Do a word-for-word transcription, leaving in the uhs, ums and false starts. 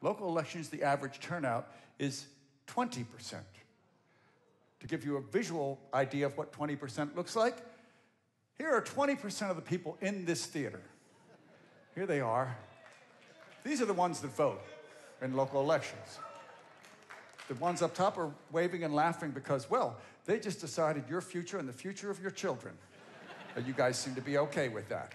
Local elections, the average turnout is twenty percent. To give you a visual idea of what twenty percent looks like, here are twenty percent of the people in this theater. Here they are. These are the ones that vote in local elections. The ones up top are waving and laughing because, well, they just decided your future and the future of your children. And you guys seem to be okay with that.